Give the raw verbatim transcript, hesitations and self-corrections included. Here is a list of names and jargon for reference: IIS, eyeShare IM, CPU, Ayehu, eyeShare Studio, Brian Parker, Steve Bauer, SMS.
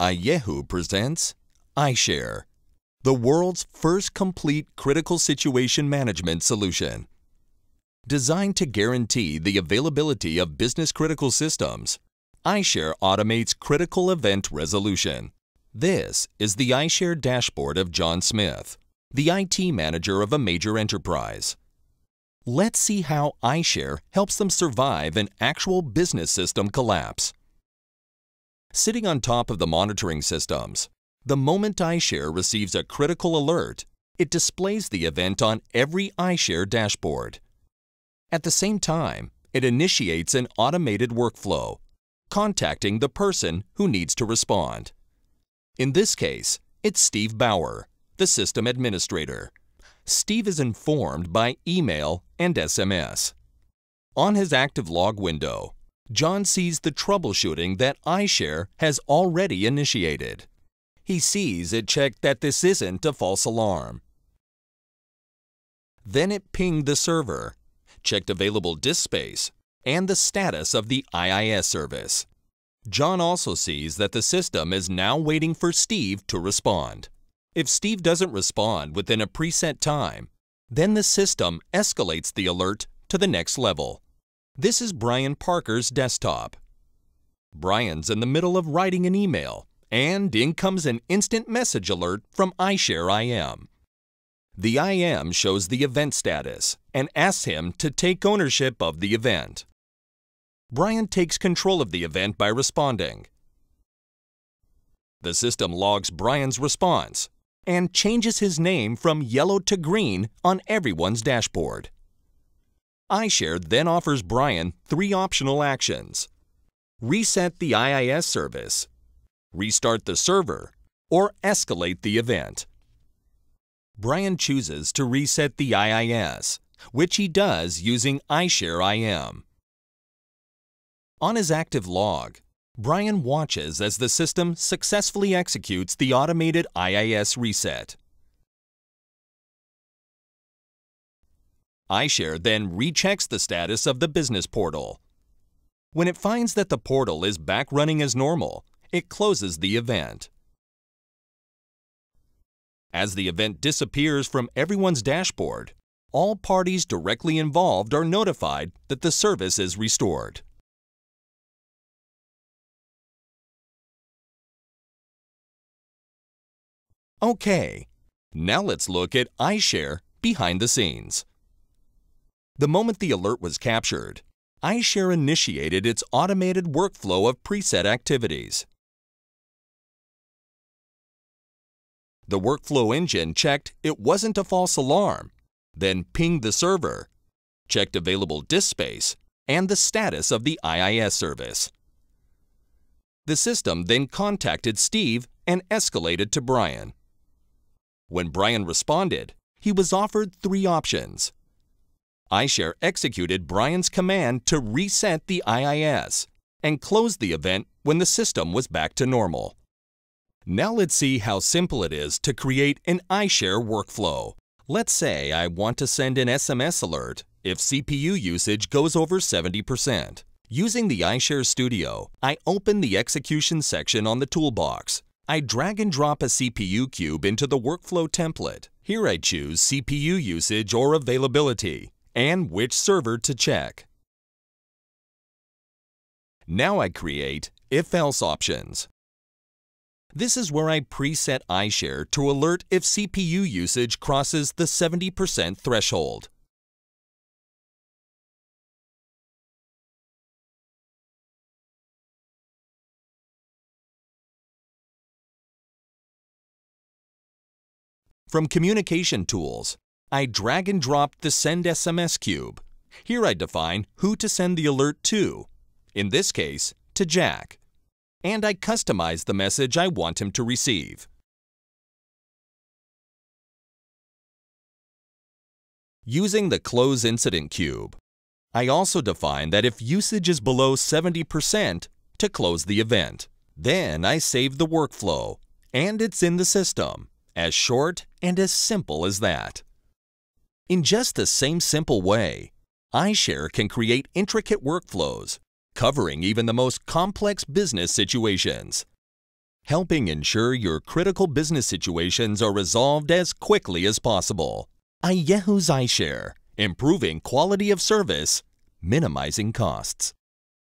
Ayehu presents eyeShare, the world's first complete critical situation management solution. Designed to guarantee the availability of business-critical systems, eyeShare automates critical event resolution. This is the eyeShare dashboard of John Smith, the I T manager of a major enterprise. Let's see how eyeShare helps them survive an actual business system collapse. Sitting on top of the monitoring systems, the moment eyeShare receives a critical alert, it displays the event on every eyeShare dashboard. At the same time, it initiates an automated workflow, contacting the person who needs to respond. In this case, it's Steve Bauer, the system administrator. Steve is informed by email and S M S. On his active log window, John sees the troubleshooting that eyeShare has already initiated. He sees it checked that this isn't a false alarm. Then it pinged the server, checked available disk space, and the status of the I I S service. John also sees that the system is now waiting for Steve to respond. If Steve doesn't respond within a preset time, then the system escalates the alert to the next level. This is Brian Parker's desktop. Brian's in the middle of writing an email, and in comes an instant message alert from eyeShare I M. The I M shows the event status and asks him to take ownership of the event. Brian takes control of the event by responding. The system logs Brian's response and changes his name from yellow to green on everyone's dashboard. eyeShare then offers Brian three optional actions: reset the I I S service, restart the server, or escalate the event. Brian chooses to reset the I I S, which he does using eyeShare I M. On his active log, Brian watches as the system successfully executes the automated I I S reset. eyeShare then rechecks the status of the business portal. When it finds that the portal is back running as normal, it closes the event. As the event disappears from everyone's dashboard, all parties directly involved are notified that the service is restored. Okay, now let's look at eyeShare behind the scenes. The moment the alert was captured, eyeShare initiated its automated workflow of preset activities. The workflow engine checked it wasn't a false alarm, then pinged the server, checked available disk space, and the status of the I I S service. The system then contacted Steve and escalated to Brian. When Brian responded, he was offered three options. eyeShare executed Brian's command to reset the I I S and closed the event when the system was back to normal. Now let's see how simple it is to create an eyeShare workflow. Let's say I want to send an S M S alert if C P U usage goes over seventy percent. Using the eyeShare Studio, I open the execution section on the toolbox. I drag and drop a C P U cube into the workflow template. Here I choose C P U usage or availability, and which server to check. Now I create if-else options. This is where I preset eyeShare to alert if C P U usage crosses the seventy percent threshold. From Communication Tools, I drag and drop the Send S M S cube. Here I define who to send the alert to, in this case, to Jack, and I customize the message I want him to receive. Using the Close Incident cube, I also define that if usage is below seventy percent, to close the event. Then I save the workflow, and it's in the system, as short and as simple as that. In just the same simple way, eyeShare can create intricate workflows, covering even the most complex business situations. helping ensure your critical business situations are resolved as quickly as possible. Ayehu's eyeShare, improving quality of service, minimizing costs.